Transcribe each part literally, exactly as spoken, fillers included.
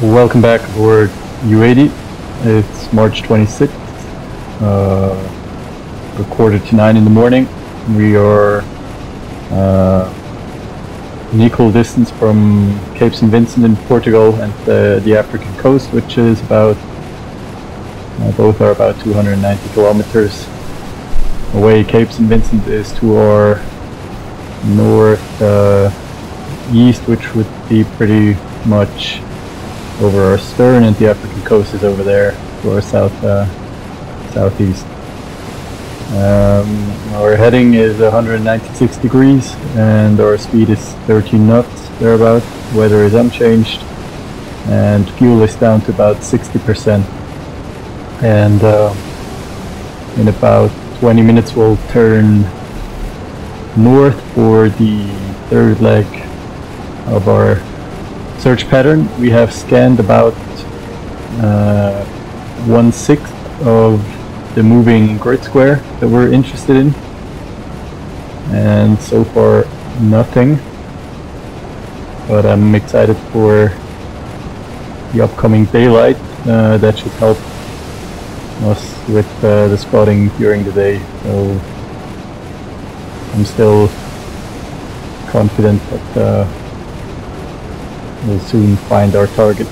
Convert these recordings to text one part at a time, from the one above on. Welcome back aboard U eighty. It's March twenty-sixth, uh, a quarter to nine in the morning. We are uh, an equal distance from Cape Saint Vincent in Portugal and the, the African coast, which is about, uh, both are about two hundred ninety kilometers away. Cape Saint Vincent is to our north uh, east, which would be pretty much over our stern, and the African coast is over there to our south, uh, southeast. Um, our heading is one hundred ninety-six degrees and our speed is thirteen knots, thereabout. Weather is unchanged and fuel is down to about sixty percent. And uh, in about twenty minutes we'll turn north for the third leg of our search pattern. We have scanned about uh, one sixth of the moving grid square that we're interested in, and so far nothing. But I'm excited for the upcoming daylight. Uh, that should help us with uh, the spotting during the day. So I'm still confident that. Uh, We'll soon find our target.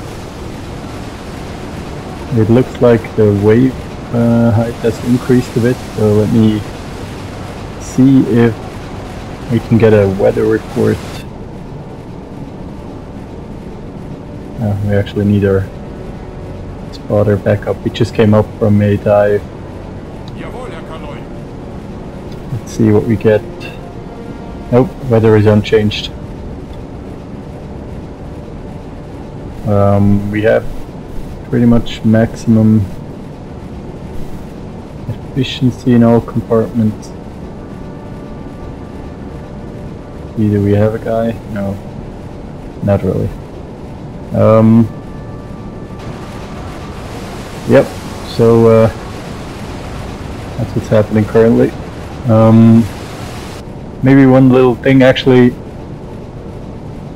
It looks like the wave uh, height has increased a bit, so let me see if we can get a weather report. Oh, we actually need our spotter back up. We just came up from a dive. Let's see what we get. Nope, weather is unchanged. Um, we have pretty much maximum efficiency in all compartments. Either we have a guy? No, not really. Um, yep, so uh, that's what's happening currently. Um, maybe one little thing actually.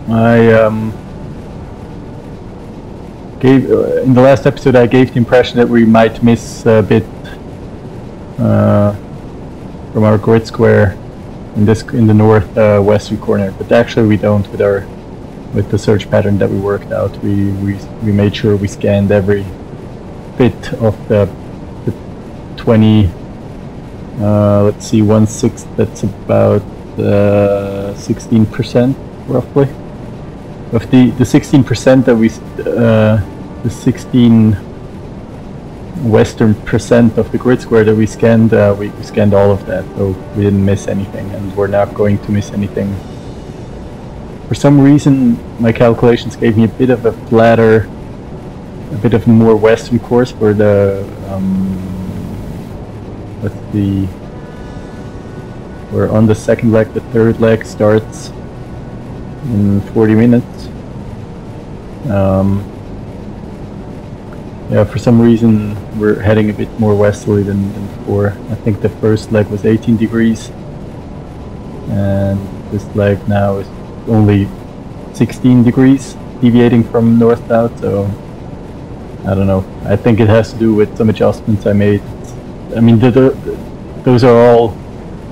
I um, Gave, uh, in the last episode I gave the impression that we might miss a bit uh, from our grid square in this in the north uh, western corner, but actually we don't. With our with the search pattern that we worked out, we we, we made sure we scanned every bit of the, the twenty, uh, let's see, one sixth, that's about uh, sixteen percent roughly. Of the the sixteen percent that we uh, the sixteen western percent of the grid square that we scanned, uh, we, we scanned all of that, so we didn't miss anything, and we're not going to miss anything. For some reason, my calculations gave me a bit of a flatter, a bit of a more western course for the um, what's the we're on the second leg. The third leg starts in forty minutes. Um, yeah, for some reason we're heading a bit more westerly than, than before. I think the first leg was eighteen degrees and this leg now is only sixteen degrees deviating from north south, so I don't know. I think it has to do with some adjustments I made. I mean, the, the, those are all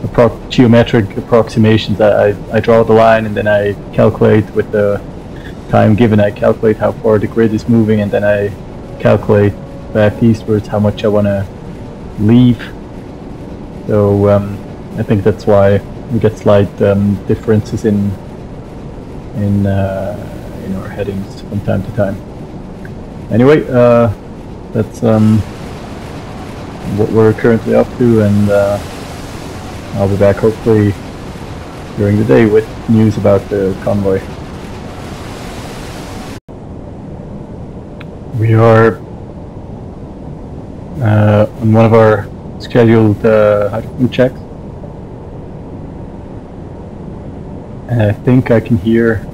Appro geometric approximations. I, I, I draw the line and then I calculate with the time given. I calculate how far the grid is moving and then I calculate back eastwards how much I want to leave. So um, I think that's why we get slight um, differences in in uh, in our headings from time to time. Anyway, uh, that's um, what we're currently up to, and uh, I'll be back hopefully during the day with news about the convoy. We are uh, on one of our scheduled uh, hydrogen checks. And I think I can hear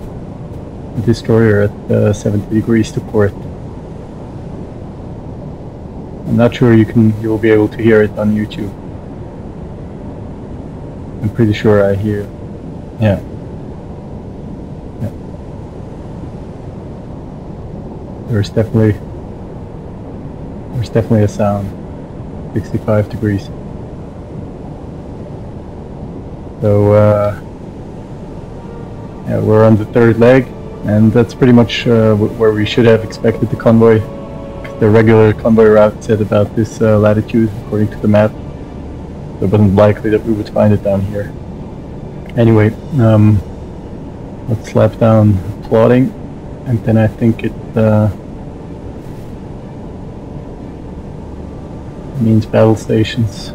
the destroyer at uh, seventy degrees to port. I'm not sure you can you'll be able to hear it on YouTube. I'm pretty sure I hear. Yeah. Yeah. There's definitely there's definitely a sound. sixty-five degrees. So uh, yeah, we're on the third leg, and that's pretty much uh, where we should have expected the convoy. The regular convoy route at about this uh, latitude, according to the map. So it wasn't likely that we would find it down here. Anyway, um, let's slap down plotting, and then I think it uh, means battle stations.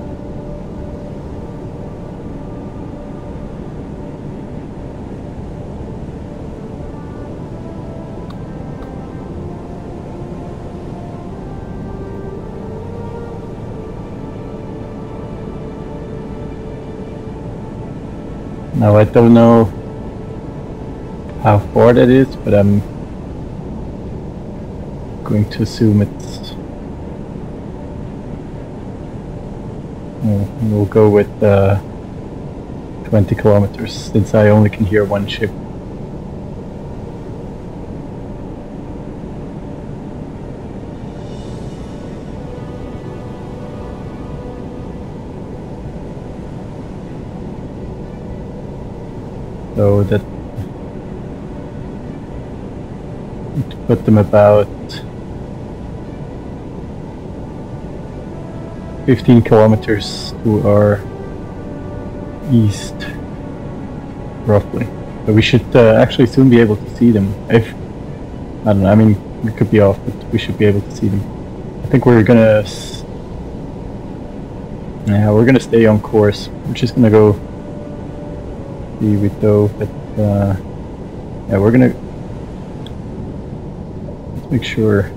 Now I don't know how far that is, but I'm going to assume it's... We'll go with uh, twenty kilometers, since I only can hear one ship. So that would put them about fifteen kilometers to our east, roughly. So we should uh, actually soon be able to see them. If I don't know, I mean, we could be off, but we should be able to see them. I think we're gonna, yeah, we're gonna stay on course. We're just gonna go. With though, but uh, yeah, we're gonna let's make sure.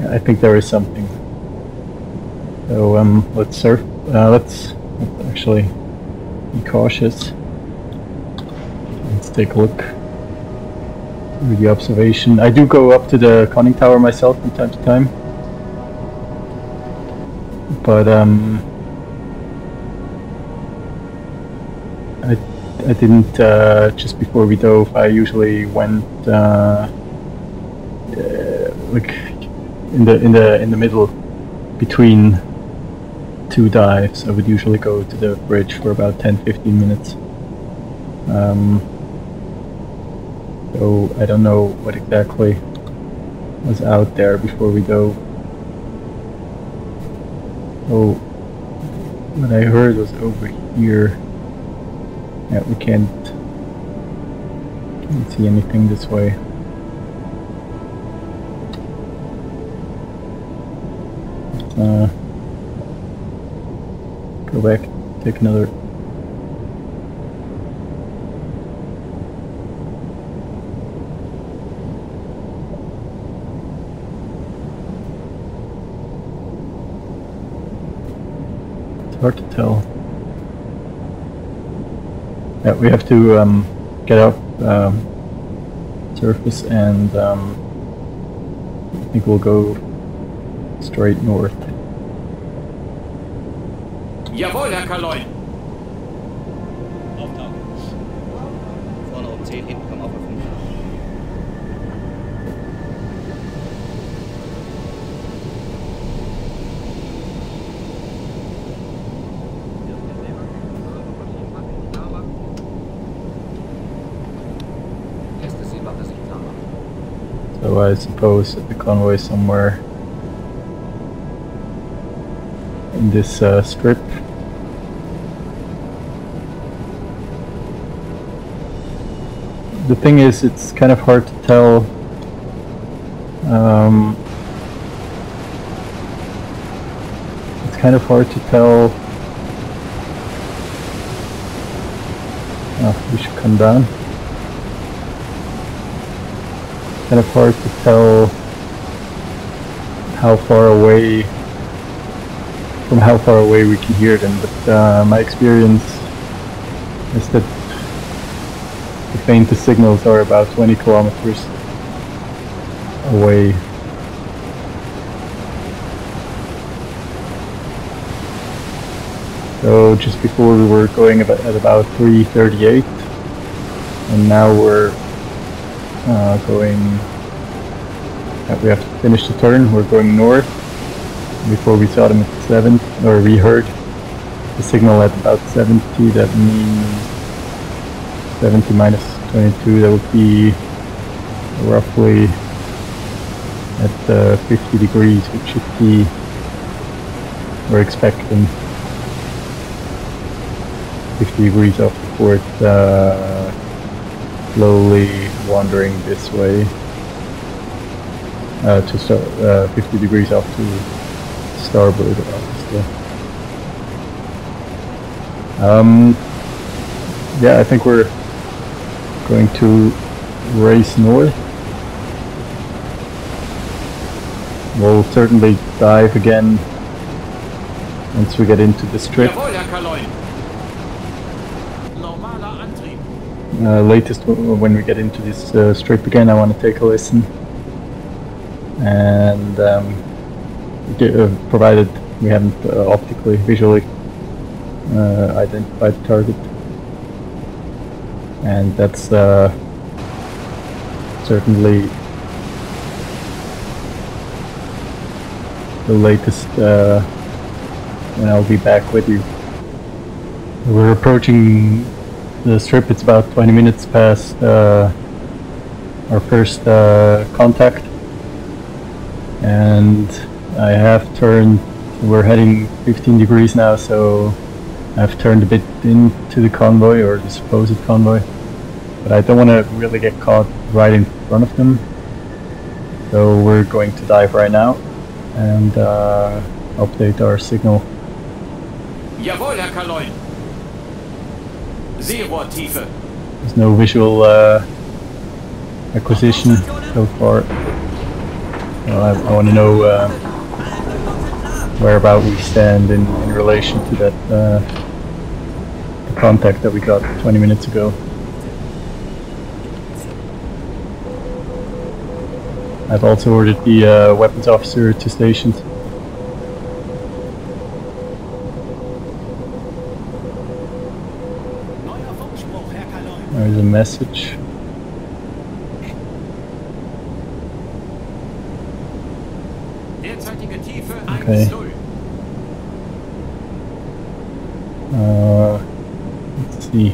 Yeah, I think there is something. So um, let's surf. Uh, let's. Actually, be cautious. Let's take a look through the observation. I do go up to the conning tower myself from time to time, but um, I I didn't uh, just before we dove. I usually went uh, uh, like in the in the in the middle between. Two dives. I would usually go to the bridge for about ten to fifteen minutes. Um, so I don't know what exactly was out there before we dove. So what I heard was over here. Yeah, we can't, can't see anything this way. Uh, Go back, take another. It's hard to tell. Yeah, we have to um, get up um, surface, and um, I think we'll go straight north. Jawohl, Herr Kaloyan! Auftauchen. Vorne um zehn, hinten kommen auch auf fünf. So I suppose that the convoy somewhere in this uh, strip. The thing is, it's kind of hard to tell um, it's kind of hard to tell oh, we should come down it's kind of hard to tell how far away from how far away we can hear them, but uh, my experience is that The faintest signals are about twenty kilometers away. So just before we were going at about three thirty-eight, and now we're uh, going, uh, we have to finish the turn, we're going north. Before we saw them at seven, or we heard the signal at about seventy, that means seventy minus twenty-two, that would be roughly at uh, fifty degrees, which should be, we're expecting fifty degrees off the port, uh, slowly wandering this way, uh, to so, uh, fifty degrees off to starboard, obviously. Um, yeah, I think we're going to race north. We'll certainly dive again once we get into the strip. Uh, latest w when we get into this uh, strip again, I want to take a listen, and um, uh, provided we haven't uh, optically, visually uh, identified the target, and that's uh, certainly the latest uh, when I'll be back with you. We're approaching the strip. It's about twenty minutes past uh, our first uh, contact, and I have turned, we're heading fifteen degrees now, so I've turned a bit into the convoy, or the supposed convoy, but I don't want to really get caught right in front of them, so we're going to dive right now and uh, update our signal. Jawohl, Herr Kaloyan. There's no visual uh, acquisition so far. Well, I, I want to know uh, whereabout we stand in, in relation to that uh, the contact that we got twenty minutes ago. I've also ordered the uh, weapons officer to station. There's a message. Okay. Uh, let's see.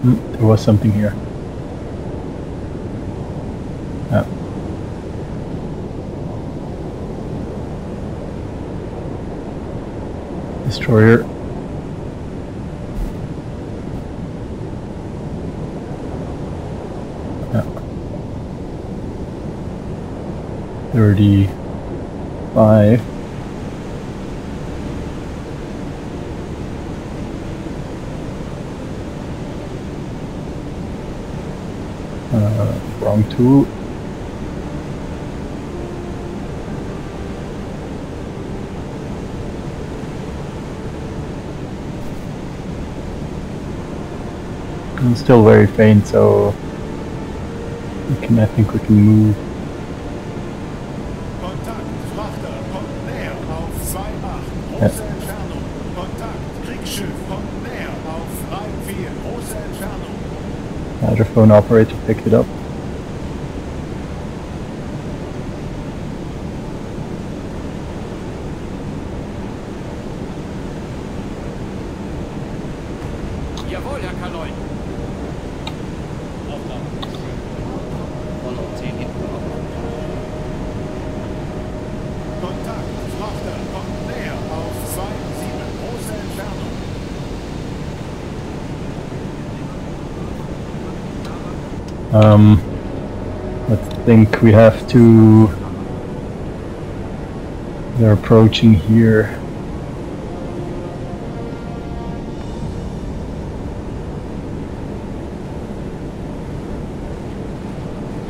Mm, there was something here. Ah. Destroyer. Yeah. thirty-five. Uh, wrong two. It's still very faint, so we can, I think we can move. Yeah. Hydrophone operator picked it up. Um, let's think, we have to, they're approaching here.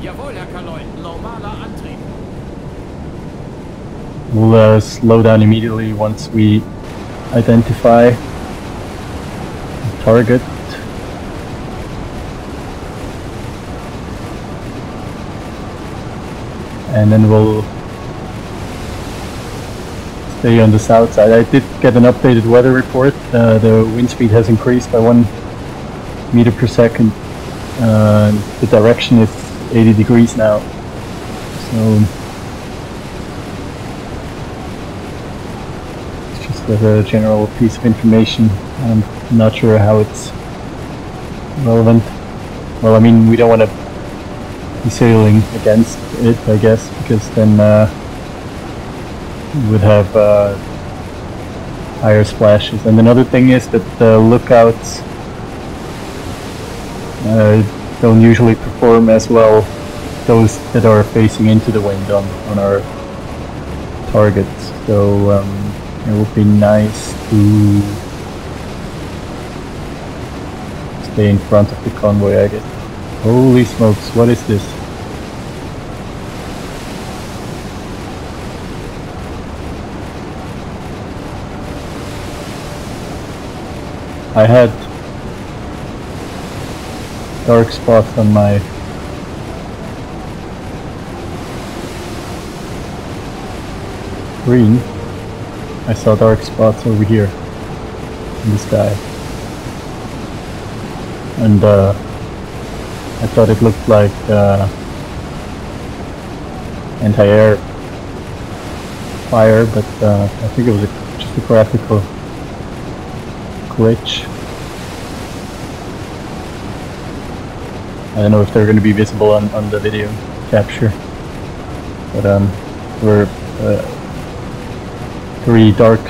Jawohl, Herr Kaloyan, normaler Antrieb. We'll uh, slow down immediately once we identify the target. And then we'll stay on the south side. I did get an updated weather report. Uh, the wind speed has increased by one meter per second. Uh, the direction is eighty degrees now. So it's just as a general piece of information. I'm not sure how it's relevant. Well, I mean, we don't want to be sailing against it, I guess, because then uh, we would have uh, higher splashes. And another thing is that the lookouts uh, don't usually perform as well, those that are facing into the wind on, on our target. So um, it would be nice to stay in front of the convoy, I guess. Holy smokes, what is this? I had dark spots on my screen. I saw dark spots over here in the sky. And uh I thought it looked like uh, anti-air fire, but uh, I think it was a, just a graphical glitch. I don't know if they're going to be visible on, on the video capture, but um, there were uh, three dark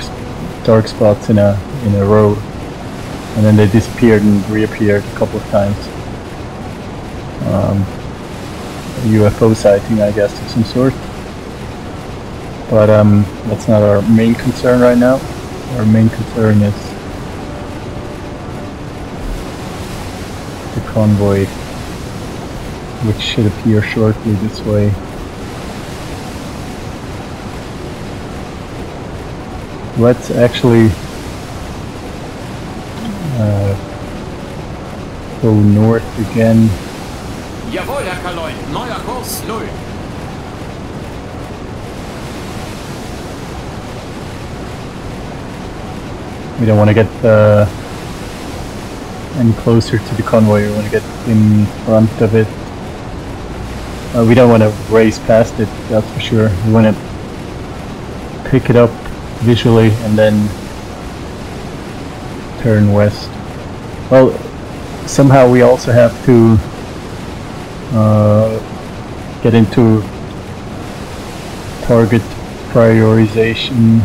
dark spots in a in a row, and then they disappeared and reappeared a couple of times. Um, U F O sighting, I guess, of some sort. But um, that's not our main concern right now. Our main concern is the convoy, which should appear shortly this way. Let's actually uh, go north again. Jawohl, Herr Kaloyan, neuer Kurs null. We don't want to get uh, any closer to the convoy. We want to get in front of it. Uh, we don't want to race past it, that's for sure. We want to pick it up visually and then turn west. Well, somehow we also have to Uh, get into target prioritization,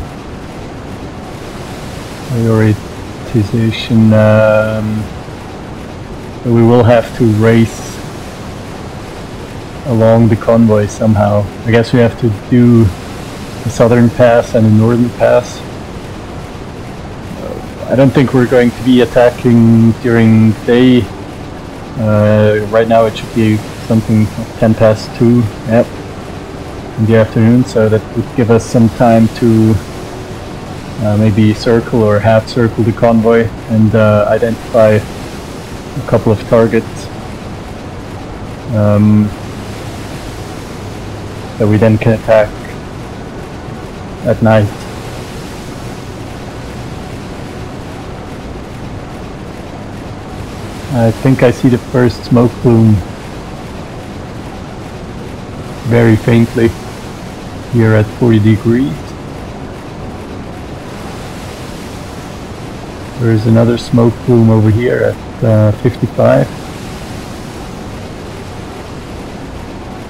prioritization, um, we will have to race along the convoy somehow. I guess we have to do the southern pass and the northern pass. I don't think we're going to be attacking during day. Uh, right now it should be something ten past two, yep, in the afternoon, so that would give us some time to uh, maybe circle or half circle the convoy and uh, identify a couple of targets um, that we then can attack at night. I think I see the first smoke plume very faintly here at forty degrees. There's another smoke plume over here at uh, fifty-five.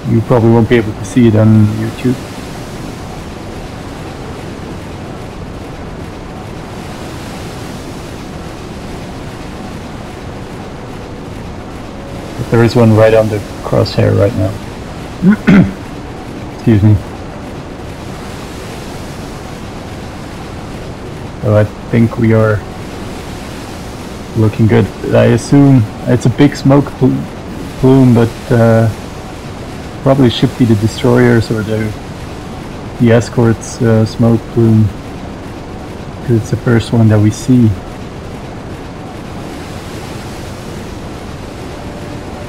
You probably won't be able to see it on YouTube. There is one right on the crosshair right now. Excuse me. So I think we are looking good. I assume it's a big smoke pl- plume, but uh, probably should be the destroyers or the the escort's uh, smoke plume, because it's the first one that we see.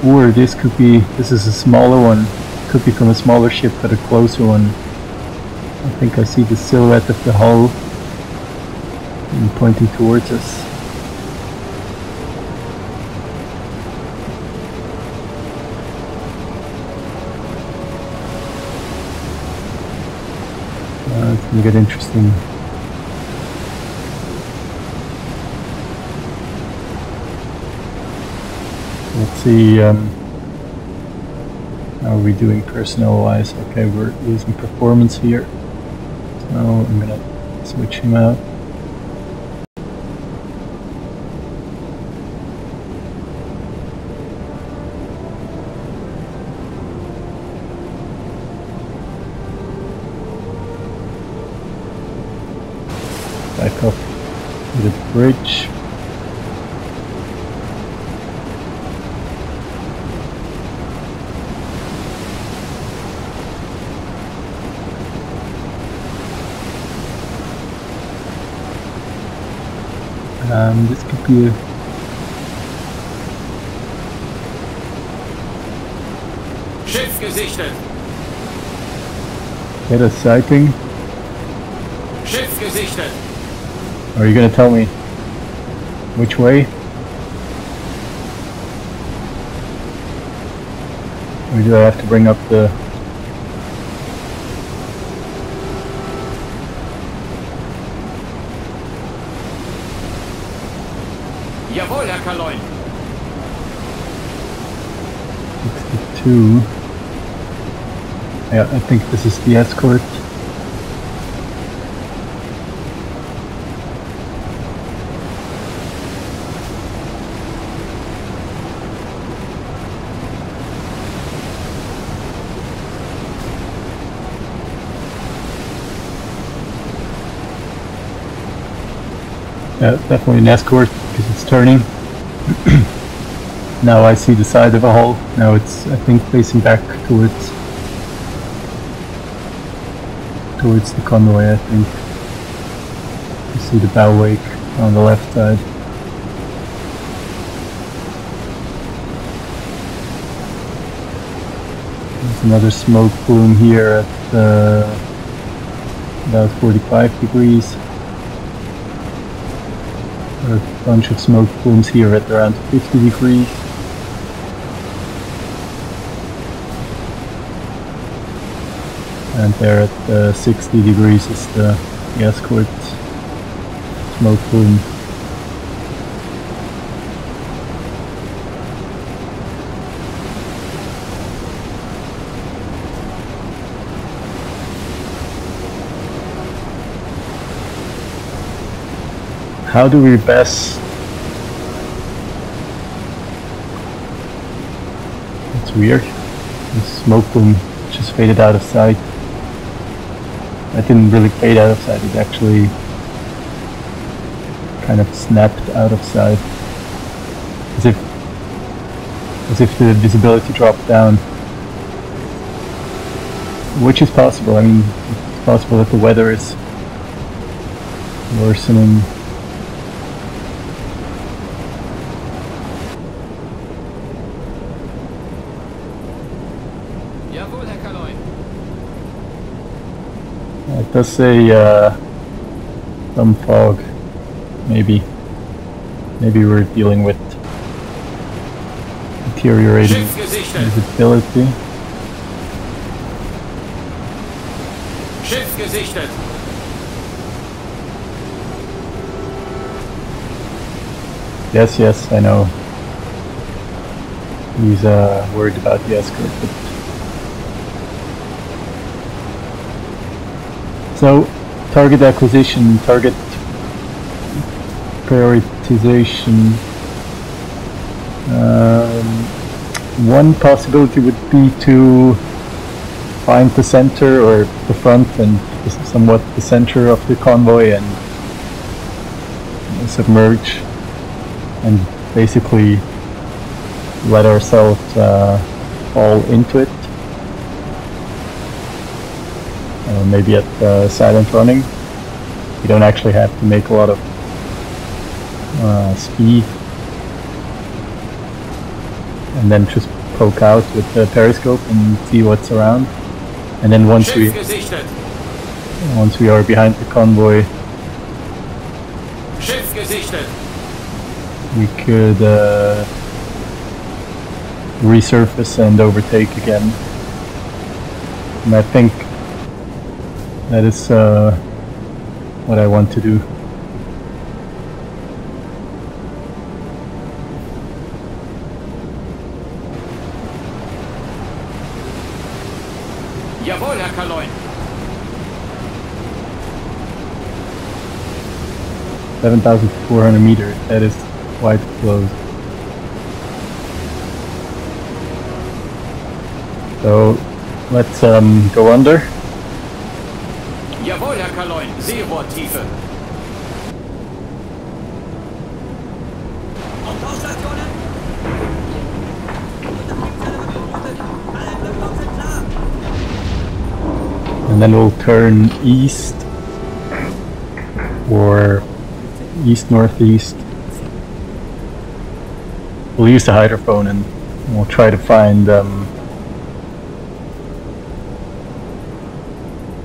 Or this could be, this is a smaller one, could be from a smaller ship but a closer one. I think I see the silhouette of the hull and pointing towards us. Uh, it's gonna get interesting. Let's see, um, how are we doing personnel wise? Okay, we're losing performance here. So I'm gonna switch him out. Back up to the bridge. Um, this could be a Schiff gesichtet. Get a sighting. Schiff gesichtet. Are you gonna tell me which way? Or do I have to bring up the Jawohl, Herr Kaloyan. sixty-two. Yeah, I think this is the escort. Yeah, definitely an escort. It's turning. Now I see the side of a hull. Now it's, I think, facing back towards towards the convoy. I think you see the bow wake on the left side. There's another smoke plume here at uh, about forty-five degrees. A bunch of smoke plumes here at around fifty degrees. And there at uh, sixty degrees is the, the escort smoke plume. How do we best? It's weird. The smoke plume just faded out of sight. It didn't really fade out of sight. It actually kind of snapped out of sight, as if as if the visibility dropped down, which is possible. I mean, it's possible that the weather is worsening. It does say uh, some fog, maybe. Maybe we're dealing with deteriorating visibility. Schiff gesichtet. Yes, yes, I know. He's uh, worried about the escort. But so, target acquisition, target prioritization. Um, one possibility would be to find the center or the front and somewhat the center of the convoy and submerge and basically let ourselves uh, fall into it. uh, maybe at uh, silent running. You don't actually have to make a lot of uh, speed and then just poke out with the periscope and see what's around. And then once we once we are behind the convoy, we could uh, resurface and overtake again. And I think that is uh, what I want to do. Jawohl, Herr Kaloyan. seven thousand four hundred meters, that is quite close. So let's um, go under. Jawohl, Herr Kaloyan, Seerohrtiefe. And then we'll turn east or east-northeast. We'll use the hydrophone and we'll try to find um,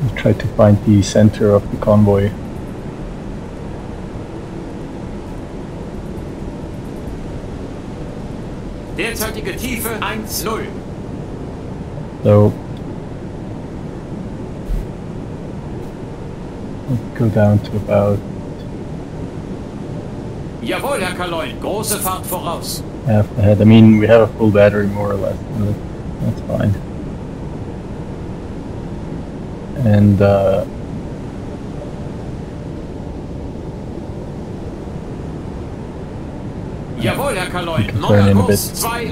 we'll try to find the center of the convoy. Derzeitige Tiefe one zero. So let's go down to about Jawohl, Herr Kaloyan, große Fahrt voraus. Half ahead. I mean, we have a full battery more or less. So that's fine. And uh, Jawohl, Herr Kaloyan, two zero.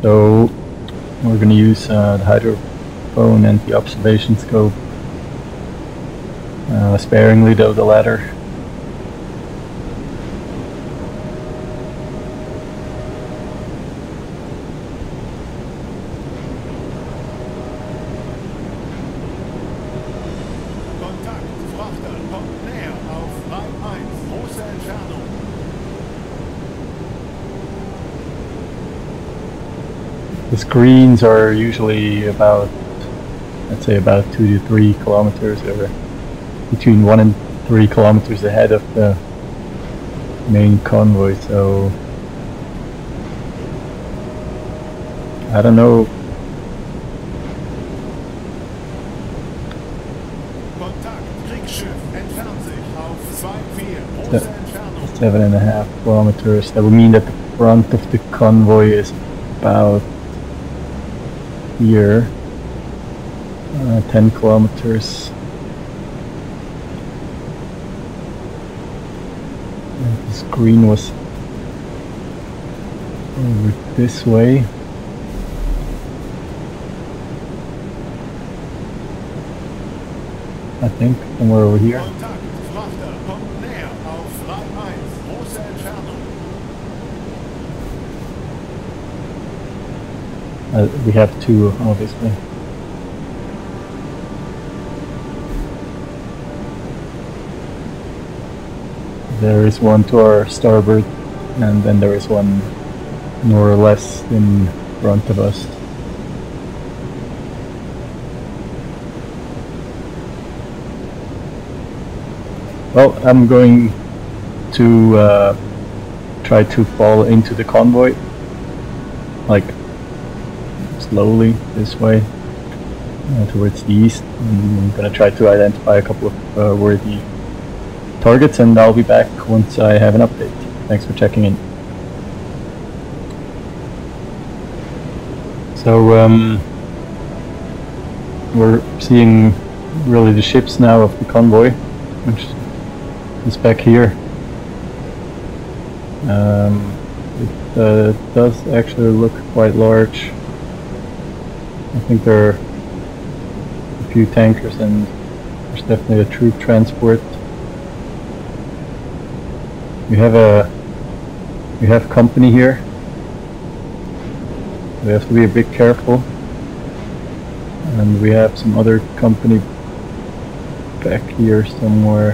So we're going to use uh, the hydrophone and the observation scope. Uh, sparingly though, the latter. The screens are usually about, let's say, about two to three kilometers over. Between one and three kilometers ahead of the main convoy, so I don't know. Se seven and a half kilometers. That would mean that the front of the convoy is about here, uh, ten kilometers. Green was over this way. I think somewhere over here. Uh, we have two, obviously. There is one to our starboard, and then there is one more or less in front of us. Well, I'm going to uh, try to fall into the convoy, like slowly this way, uh, towards the east. I'm going to try to identify a couple of uh, worthy targets, and I'll be back once I have an update. Thanks for checking in. So um, we're seeing really the ships now of the convoy, which is back here. Um, it uh, does actually look quite large. I think there are a few tankers, and there's definitely a troop transport. We have a we have company here. We have to be a bit careful. And we have some other company back here somewhere.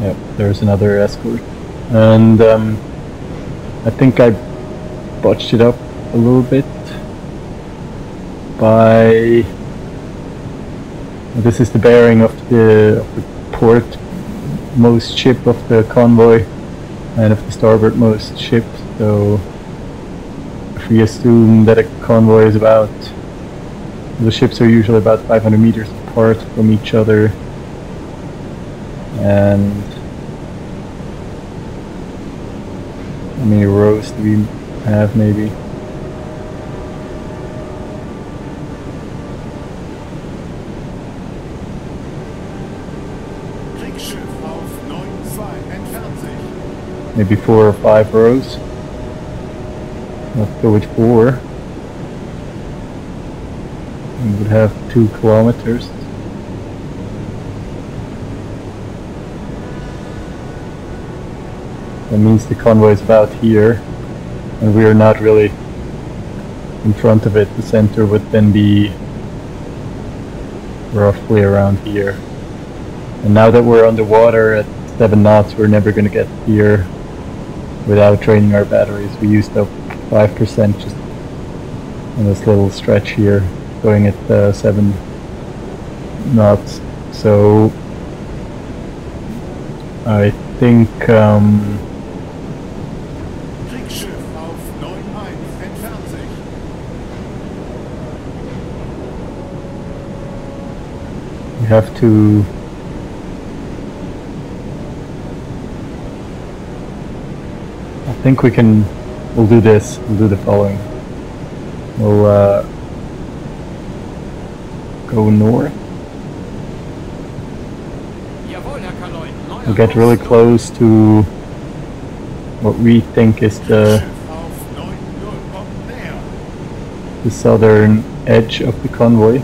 Yep, there's another escort. And um, I think I botched it up a little bit by... This is the bearing of the, of the portmost ship of the convoy and of the starboardmost ship. So if we assume that a convoy is about... The ships are usually about five hundred meters apart from each other. And... How many rows do we have, maybe? Maybe four or five rows. Let's go with four. We would have two kilometers. That means the convoy is about here, and we are not really in front of it. The center would then be roughly around here. And now that we're underwater at seven knots, we're never going to get here without draining our batteries. We used up five percent just on this little stretch here, going at uh, seven knots. So I think... Um, We have to I think we can we'll do this we'll do the following. We'll uh, go north. We'll get really close to what we think is the the southern edge of the convoy.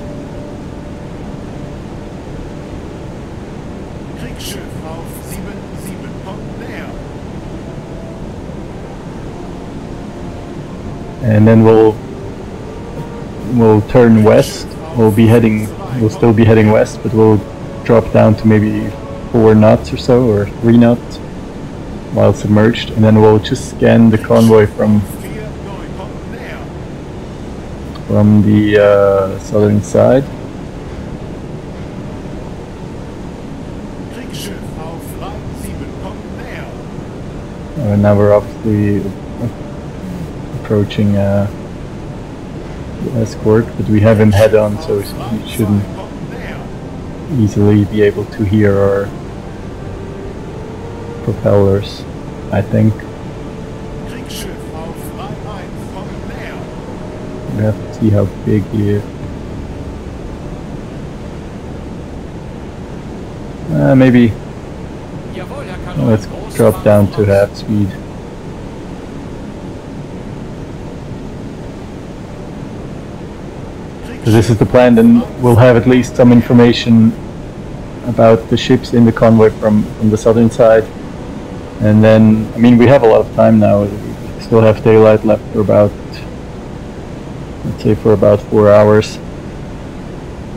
And then we'll we'll turn west. We'll be heading. We'll still be heading west, but we'll drop down to maybe four knots or so, or three knots, while submerged. And then we'll just scan the convoy from from the uh, southern side. And now we're obviously approaching uh, the escort, but we have him head on, so he shouldn't easily be able to hear our propellers, I think. We have to see how big he is. Uh, maybe let's drop down to half speed. So this is the plan. Then we'll have at least some information about the ships in the convoy from, from the southern side. And then, I mean, we have a lot of time now. We still have daylight left for about, let's say, for about four hours.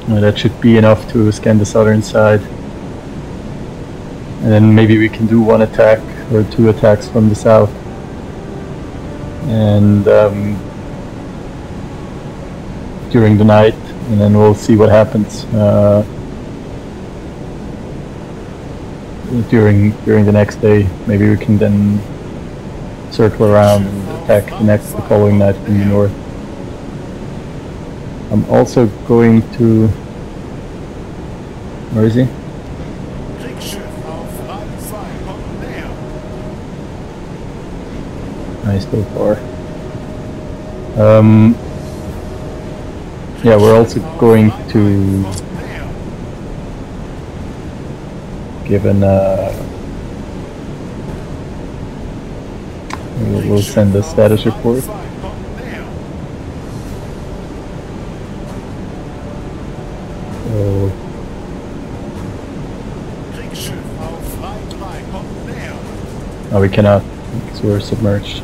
And that should be enough to scan the southern side. And then maybe we can do one attack or two attacks from the south. And... Um, during the night, and then we'll see what happens uh, during during the next day. Maybe we can then circle around and attack the next the following night from the north. I'm also going to... Where is he? Nice so far. Um, Yeah, we're also going to give an, uh, we'll, we'll send a status report. So oh, we cannot, because who are submerged.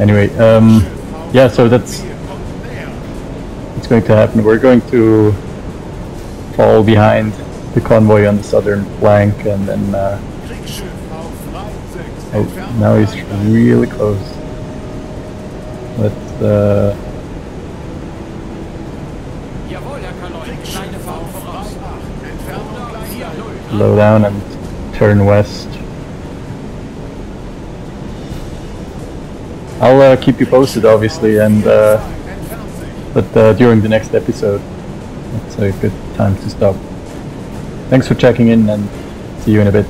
Anyway, um, yeah, so that's what's going to happen. We're going to fall behind the convoy on the southern flank, and then uh, oh, now he's really close. Let's uh, slow down and turn west. I'll uh, keep you posted, obviously, and uh, but uh, during the next episode, that's a good time to stop. Thanks for checking in, and see you in a bit.